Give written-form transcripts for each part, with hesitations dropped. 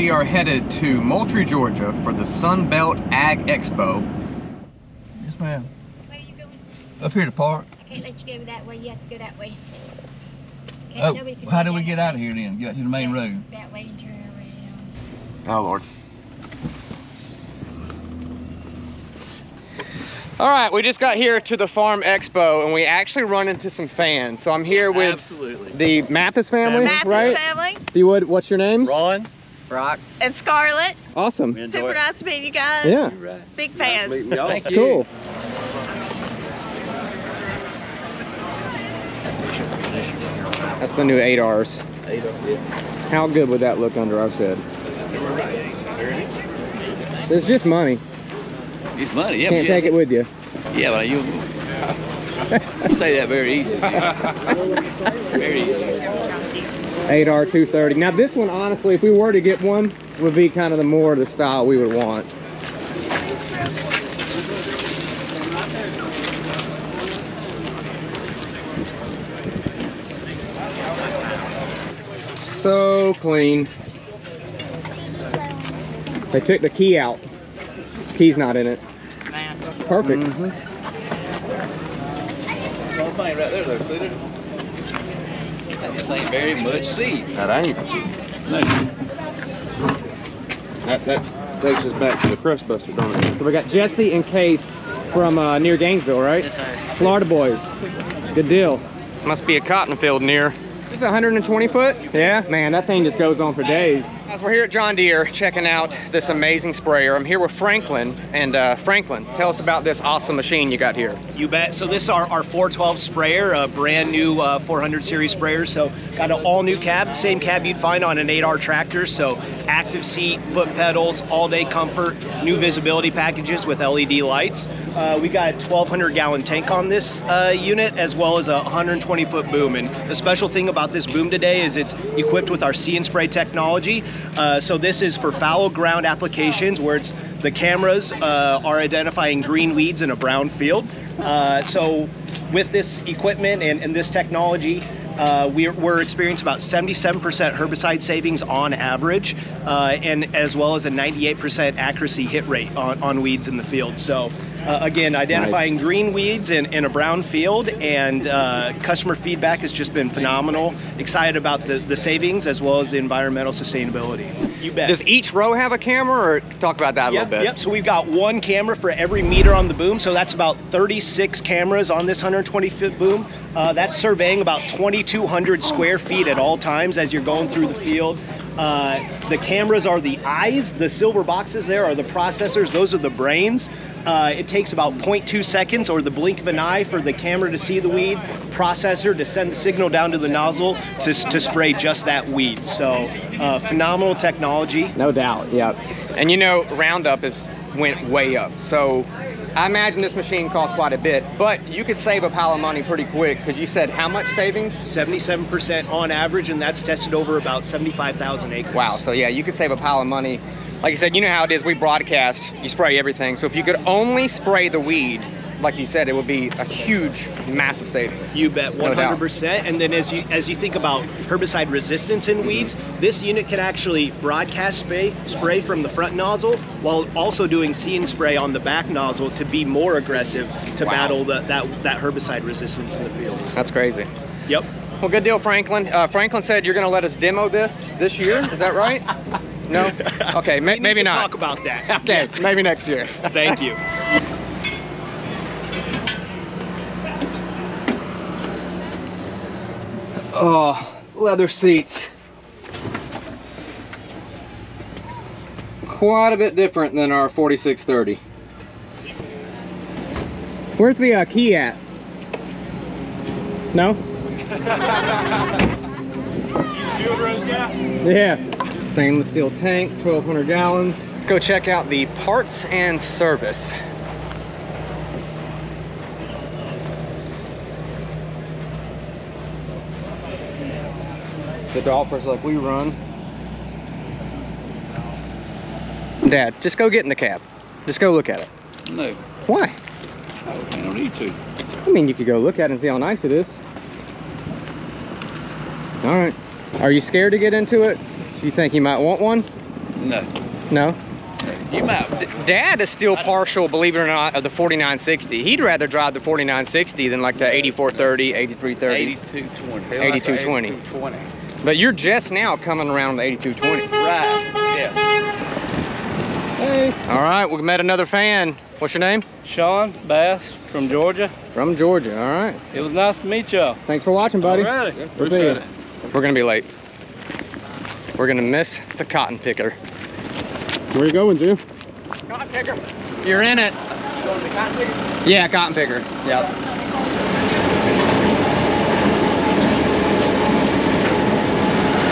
we are headed to Moultrie, Georgia for the Sunbelt Ag Expo. Yes, ma'am. Where are you going? Up here to park. I can't let you go that way. You have to go that way. Oh, well, how do we get out of here then? Get to the main road. That way and turn around. Oh, Lord. All right, we just got here to the Farm Expo, and we actually run into some fans. So I'm here with the Mathis family, right? Mathis family. What's your names? Ron, Brock, and Scarlett. Awesome. Super nice to meet you guys. Yeah. Right. Big fans. Nice meeting y'all. Thank you. Cool. That's the new 8Rs. 8Rs, yeah. How good would that look under our shed? It's just money. It's money. Yeah, can't take it with you. Yeah, but you say that very easy. Very easy. 8R230. Now this one, honestly, if we were to get one, would be kind of the more the style we would want. So clean. They took the key out. Key's not in it. Perfect. One thing right there, though, Cleaner. That just ain't very much seed. That ain't. No. That takes us back to the Crustbuster, don't it? So we got Jesse and Case from near Gainesville, right? Yes, sir. Florida boys. Good deal. Must be a cotton field near. This is 120 foot? Yeah, man, that thing just goes on for days. Guys, we're here at John Deere checking out this amazing sprayer. I'm here with Franklin, and Franklin, tell us about this awesome machine you got here. You bet. So this is our 412 sprayer, a brand new 400 series sprayer. So got an all new cab, same cab you'd find on an 8R tractor. So active seat, foot pedals, all day comfort, new visibility packages with LED lights. We got a 1,200 gallon tank on this unit, as well as a 120 foot boom. And the special thing about this boom today is it's equipped with our See and Spray technology. So this is for fallow ground applications where it's the cameras are identifying green weeds in a brown field. So with this equipment and this technology, we're experiencing about 77% herbicide savings on average, and as well as a 98% accuracy hit rate on weeds in the field. So again, identifying green weeds in a brown field, and customer feedback has just been phenomenal. Excited about the savings as well as the environmental sustainability. You bet. Does each row have a camera, or talk about that a little bit? Yep, so we've got one camera for every meter on the boom, so that's about 36 cameras on this 120-foot boom. That's surveying about 2,200 square feet at all times as you're going through the field. The cameras are the eyes, the silver boxes there are the processors, those are the brains. It takes about 0.2 seconds or the blink of an eye for the camera to see the weed, processor to send the signal down to the nozzle to spray just that weed. So phenomenal technology. No doubt, yeah. And you know, Roundup went way up. So I imagine this machine costs quite a bit, but you could save a pile of money pretty quick, because you said how much savings? 77% on average, and that's tested over about 75,000 acres. Wow, so yeah, you could save a pile of money. Like I said, you know how it is, we broadcast, you spray everything. So if you could only spray the weed, like you said, it would be a huge, massive savings. You bet, 100%. No doubt. And then as you think about herbicide resistance in weeds, this unit can actually broadcast spray from the front nozzle while also doing See and Spray on the back nozzle to be more aggressive to battle that herbicide resistance in the fields. That's crazy. Yep. Well, good deal, Franklin. Franklin said you're going to let us demo this year. Is that right? No? Okay, maybe not. Talk about that. Okay, maybe next year. Thank you. Oh, leather seats. Quite a bit different than our 4630. Where's the key at? No? Yeah. Stainless steel tank, 1,200 gallons. Go check out the parts and service. The offers like we run. Dad, just go get in the cab. Just go look at it. No. Why? Oh, I don't need to. I mean, you could go look at it and see how nice it is. All right. Are you scared to get into it? Do you think you might want one? No. No? You might. Dad is still partial, believe it or not, of the 4960. He'd rather drive the 4960 than like the 8430, 8330. 8220. 8220. But you're just now coming around the 8220. Right, yeah. Hey. All right, we met another fan. What's your name? Sean Bass from Georgia. From Georgia, all right. It was nice to meet y'all. Thanks for watching, buddy. All righty. We'll see you. We're gonna be late. We're gonna miss the cotton picker. Where you going, Jim? Cotton picker. You're in it. You going to the cotton picker? Yeah, cotton picker. Yep.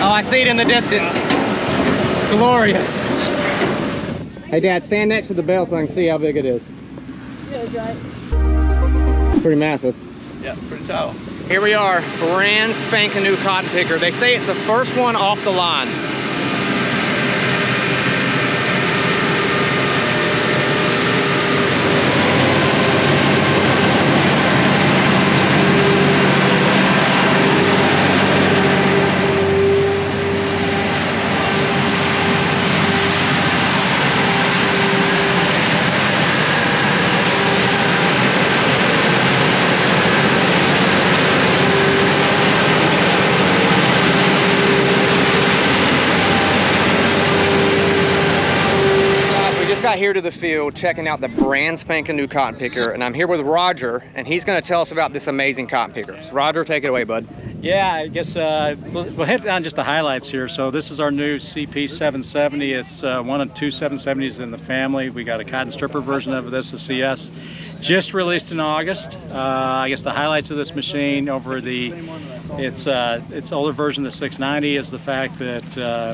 Oh, I see it in the distance. It's glorious. Hey, Dad, stand next to the bell so I can see how big it is. Yeah, it's right. Pretty massive. Yeah, pretty tall. Here we are, brand spanking new cotton picker. They say it's the first one off the line. Here to the field checking out the brand spanking new cotton picker, and I'm here with Roger, and he's going to tell us about this amazing cotton picker. So Roger, take it away, bud. Yeah, I guess we'll hit on just the highlights here. So this is our new CP 770. It's one of two 770s in the family. We got a cotton stripper version of this, the CS, just released in August. I guess the highlights of this machine over the its older version, the 690, is the fact that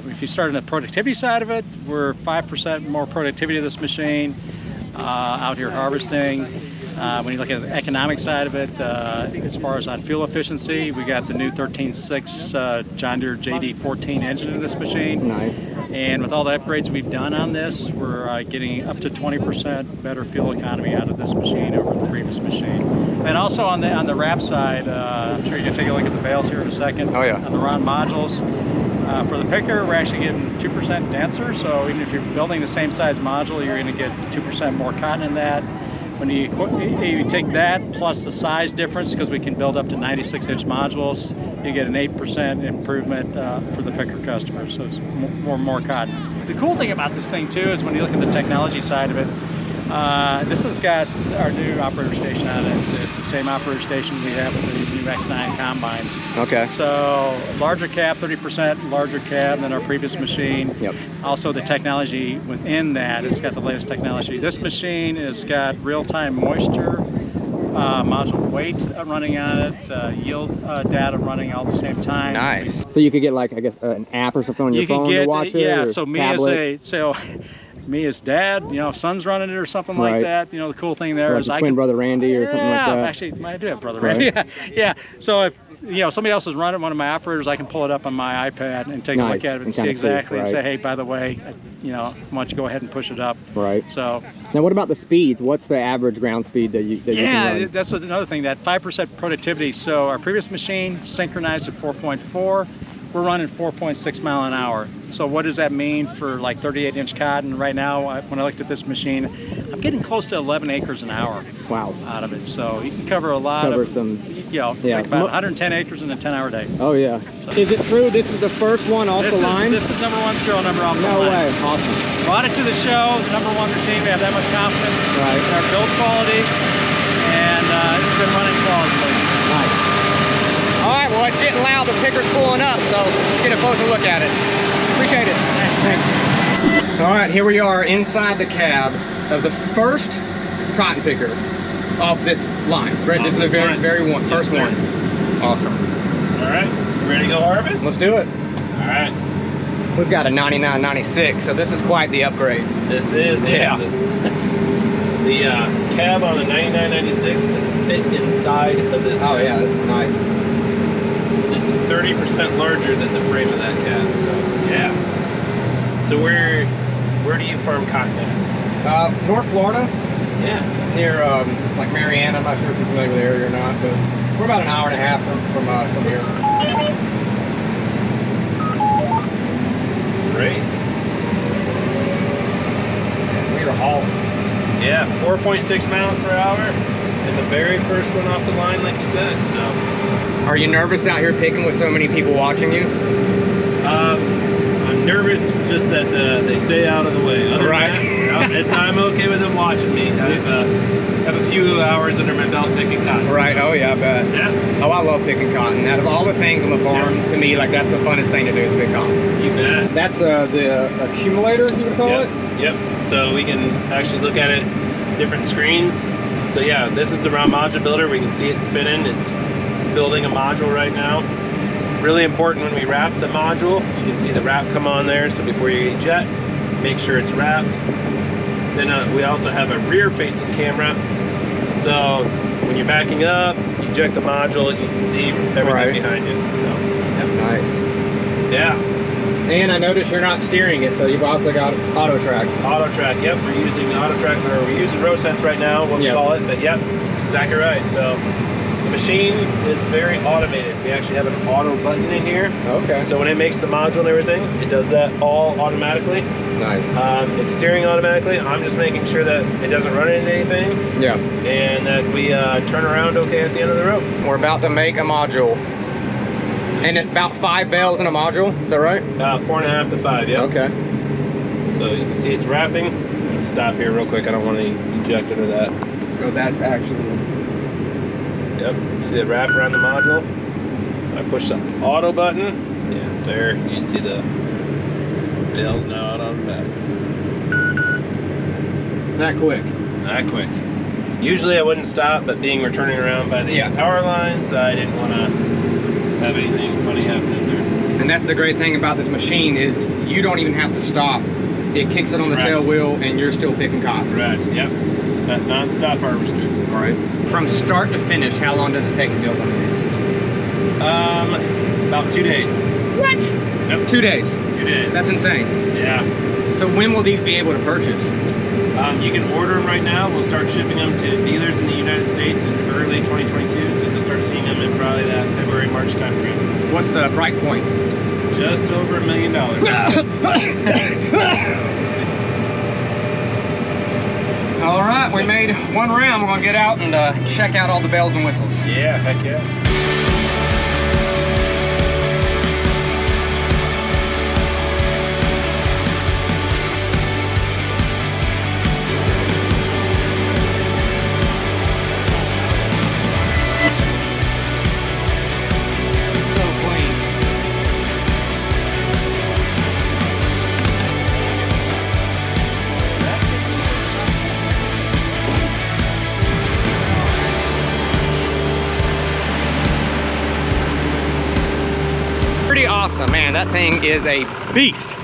if you start on the productivity side of it, we're 5% more productivity of this machine out here harvesting. When you look at the economic side of it, as far as on fuel efficiency, we got the new 13.6 John Deere JD14 engine in this machine. Nice. And with all the upgrades we've done on this, we're getting up to 20% better fuel economy out of this machine over the previous machine. And also on the wrap side, I'm sure you can take a look at the bales here in a second. Oh yeah. On the round modules. For the picker, we're actually getting 2% denser, so even if you're building the same size module, you're going to get 2% more cotton in that. When you take that plus the size difference, because we can build up to 96-inch modules, you get an 8% improvement for the picker customer, so it's more cotton. The cool thing about this thing, too, is when you look at the technology side of it, this has got our new operator station on it. It's the same operator station we have with the new X9 combines. Okay. So larger cab, 30% larger cab than our previous machine. Yep. Also the technology within that, it's got the latest technology. This machine has got real-time moisture, module weight running on it, yield data running all at the same time. Nice. So you could get like, I guess, an app or something on your phone to watch it? Yeah, so me as dad, you know, if son's running it or something like that, you know, the cool thing there is I can brother Randy or something like that. Actually, I do have brother Randy. Yeah. So if you know somebody else is running one of my operators, I can pull it up on my iPad and take a look at it and see exactly and say, hey, by the way, you know, why don't you go ahead and push it up. Right. So now, what about the speeds? What's the average ground speed that you can run? That's another thing. That 5% productivity. So our previous machine synchronized at 4.4. We're running 4.6 mile an hour. So what does that mean for like 38-inch cotton? Right now, when I looked at this machine, I'm getting close to 11 acres an hour. Wow. Out of it. So you can cover a lot like about 110 acres in a 10-hour day. Oh, yeah. So, is it true this is the first one off the line? This is number one serial number off the line. No way. Awesome. Brought it to the show. It's the number one machine. We have that much confidence in our build quality. And it's been running flawlessly. Nice. All right, well, it's getting loud, the picker's pulling up, so let's get a closer look at it. Appreciate it. Thanks. All right, here we are inside the cab of the first cotton picker off this line. Right, this is the very first one. Awesome. All right, ready to go harvest? Let's do it. All right. We've got a 9996, so this is quite the upgrade. This is, yeah. The cab on the 9996 can fit inside of this cab. Oh, yeah, this is nice. This is 30% larger than the frame of that cab, so yeah. So where do you farm cotton at? North Florida. Yeah. Near like Marianna. I'm not sure if you're familiar with the area or not, but we're about an hour and a half from here. Great. we were hauling. Yeah, 4.6 miles per hour, and the very first one off the line, like you said, so. Are you nervous out here picking with so many people watching you? I'm nervous just that they stay out of the way. Other than that, I'm okay with them watching me. I have a few hours under my belt picking cotton. Right, so. Oh yeah, I bet. Yeah. Oh, I love picking cotton. Out of all the things on the farm, to me, like that's the funnest thing to do is pick cotton. You bet. That's the accumulator, you would call it? Yep, so we can actually look at it, different screens. So yeah, this is the round module builder. We can see it spinning. It's building a module right now. Really important when we wrap the module, you can see the wrap come on there. So before you eject, make sure it's wrapped. Then we also have a rear-facing camera. So when you're backing up, you eject the module, you can see everything behind you. So, nice. Yeah. And I noticed you're not steering it, so you've also got auto track. Auto track, yep. We're using auto track, or we're using RowSense right now, what we call it. But yep, exactly right. So the machine is very automated. We actually have an auto button in here. Okay. So when it makes the module and everything, it does that all automatically. Nice. It's steering automatically. I'm just making sure that it doesn't run into anything. Yeah. And that we turn around okay at the end of the road. We're about to make a module. And it's about 5 bales in a module, is that right? 4.5 to 5, yeah. Okay. So you can see it's wrapping. I'm gonna stop here real quick. I don't want to eject into that. So that's actually... Yep, see the wrap around the module. I push the auto button. Yeah, there, you see the bales now out on the back. Not quick. Not quick. Usually I wouldn't stop, but being we're turning around by the power lines, I didn't want to have anything funny happen in there. And that's the great thing about this machine is you don't even have to stop. It kicks it on the tail wheel and you're still picking cotton. Right, yep. That non-stop harvester. All right. From start to finish, how long does it take to build one of these? About 2 days. What? Yep. 2 days? 2 days. That's insane. Yeah. So when will these be able to purchase? You can order them right now. We'll start shipping them to dealers in the United States in early 2022, so you'll start seeing them in probably that February, March time frame. What's the price point? Just over $1 million. All right, we made one round. We're gonna get out and check out all the bells and whistles. Yeah, heck yeah. Awesome, man, that thing is a beast.